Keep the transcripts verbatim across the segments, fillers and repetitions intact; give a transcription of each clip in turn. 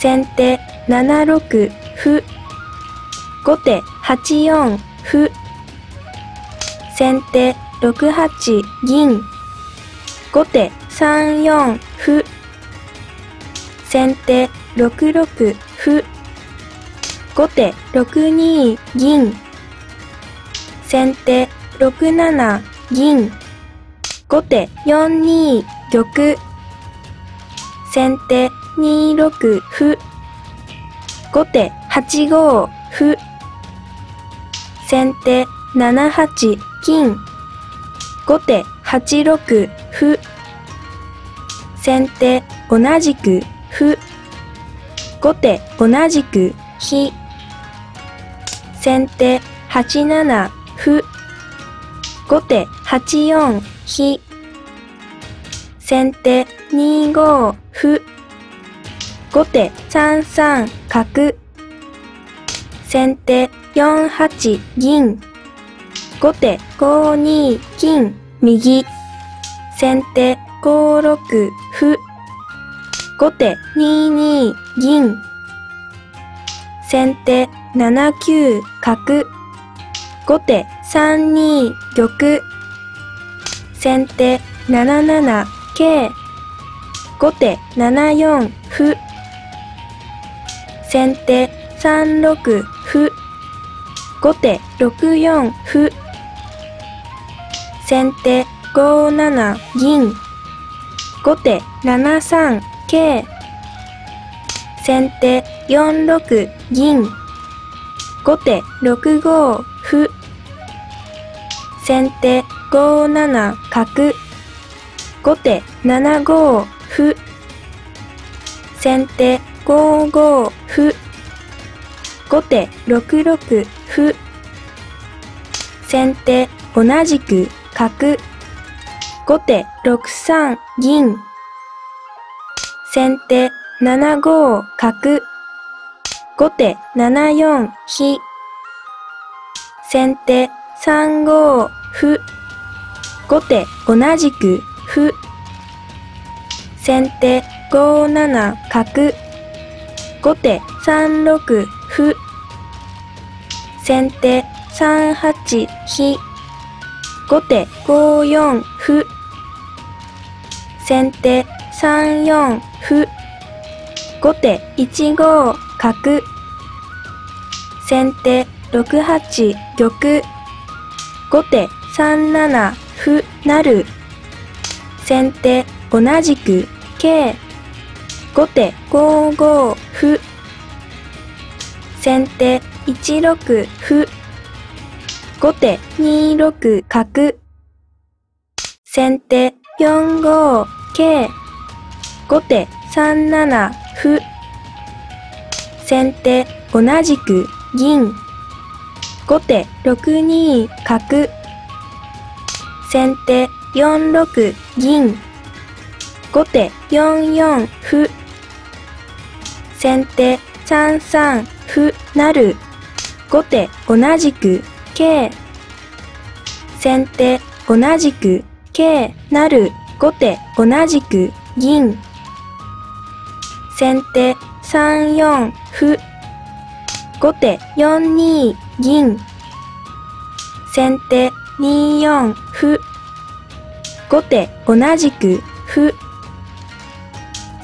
先手ななろく歩、後手はちよん歩、先手ろくはち銀、後手さんよん歩、先手ろくろく歩、後手ろくに銀、先手ろくなな銀、後手よんに玉、先手にろく歩、後手はちご歩、先手ななはち金、後手はちろく歩、先手同じく歩、後手同じく飛、先手はちなな歩、後手はちよん飛、先手にご歩、後手さんさん角、先手よんはち銀、後手ごに金右、先手ごろく歩、後手にに銀、先手ななきゅう角、後手さんに玉、先手ななな桂、後手ななよん歩、先手さんろく歩、後手ろくよん歩、先手ごなな銀、後手ななさん桂、先手よんろく銀、後手ろくご歩、先手ごなな角、後手ななご歩、先手ごご歩、後手ろくろく歩、先手同じく角、後手ろくさん銀、先手ななご角、後手ななよん飛、先手さんご歩、後手同じく歩、先手ごなな角、後手さんろく歩、先手さんはち飛、後手ごよん歩、先手さんよん歩、後手いちご角、先手ろくはち玉、後手さんなな歩成、先手同じく桂、後手ごご歩、先手いちろく歩、後手にろく角、先手よんご桂、後手さんなな歩、先手同じく銀、後手ろくに角、先手よんろく銀、後手よんよん歩、先手さんさん歩成、後手同じく桂、先手同じく桂成、後手同じく銀、先手さんよん歩、後手よんに銀、先手によん歩、後手同じく歩、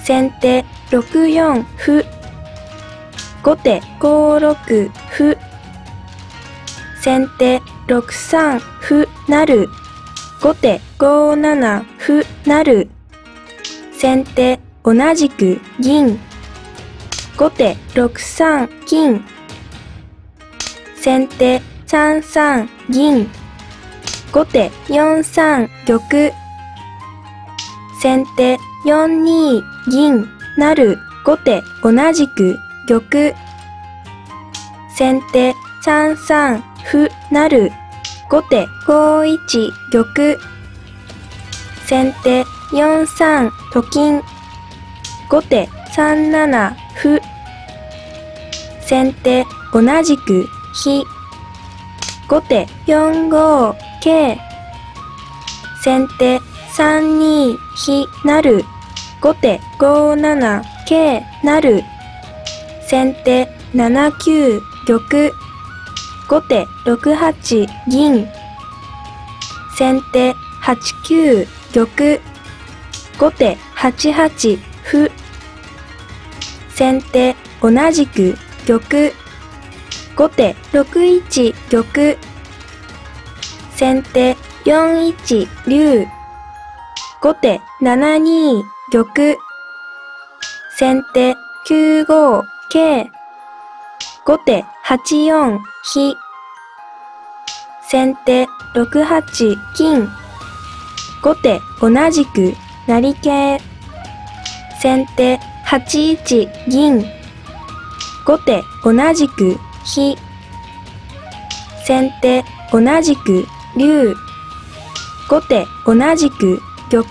先手ろくよん歩、後手ごろく歩、先手ろくさん歩成、後手ごなな歩成、先手同じく銀、後手ろくさん金、先手さんさん銀、後手よんさん玉、先手よんに銀成、後手同じく玉、先手さんさん歩成、後手ごいち玉、先手よんさんと金、後手さんなな歩、先手同じく飛、後手よんご桂、先手さんに飛成、後手ごなな桂成、先手ななきゅう玉、後手ろくはち銀、先手はちきゅう玉、後手はちはち歩、先手同じく玉、後手ろくいち玉、先手よんいち竜、後手ななに玉、先手きゅうご桂、後手はちよん飛、先手ろくはち金、後手同じく成桂、先手はちいち銀、後手同じく飛、先手同じく竜、後手同じく玉、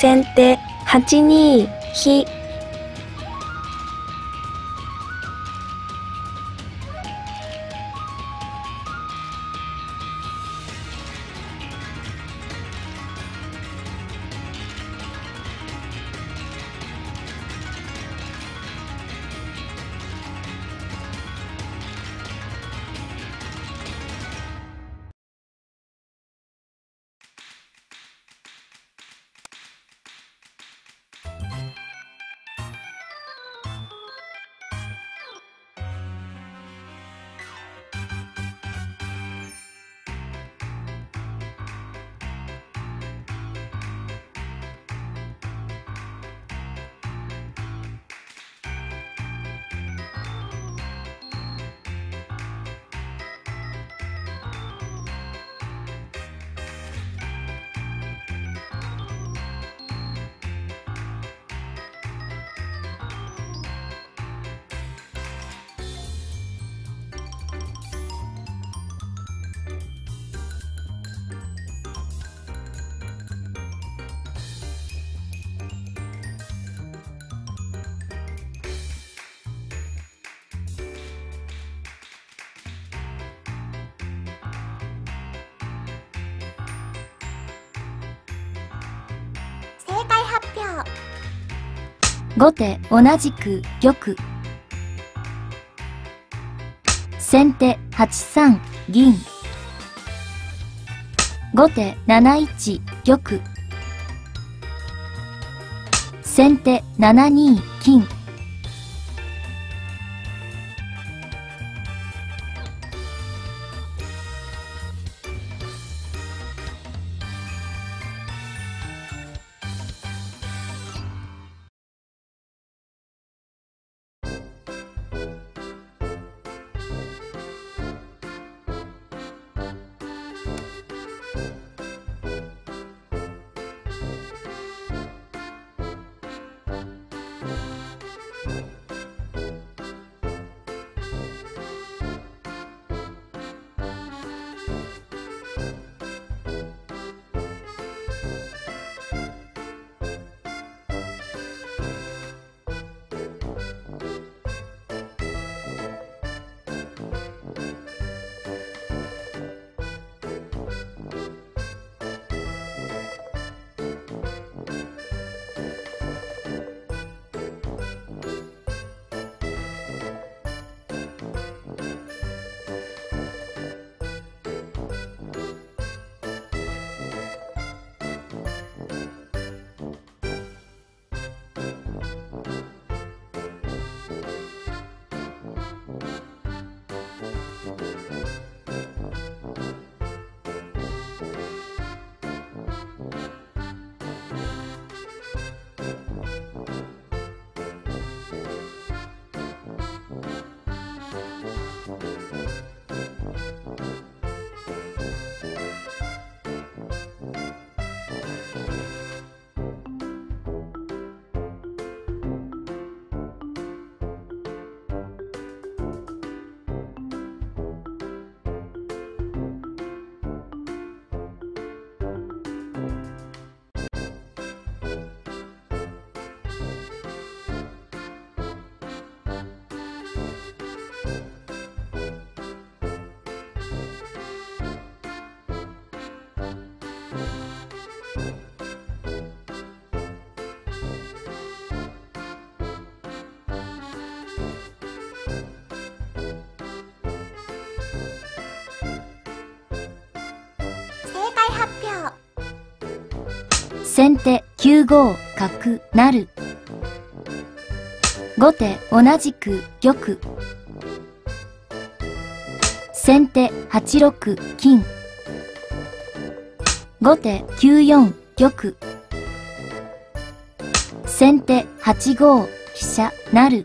先手はちに飛。後手同じく玉、先手はちさん銀、後手なないち玉、先手ななに金。先手きゅうご角成。後手同じく玉。先手はちろく金。後手きゅうよん玉。先手はちご飛車成。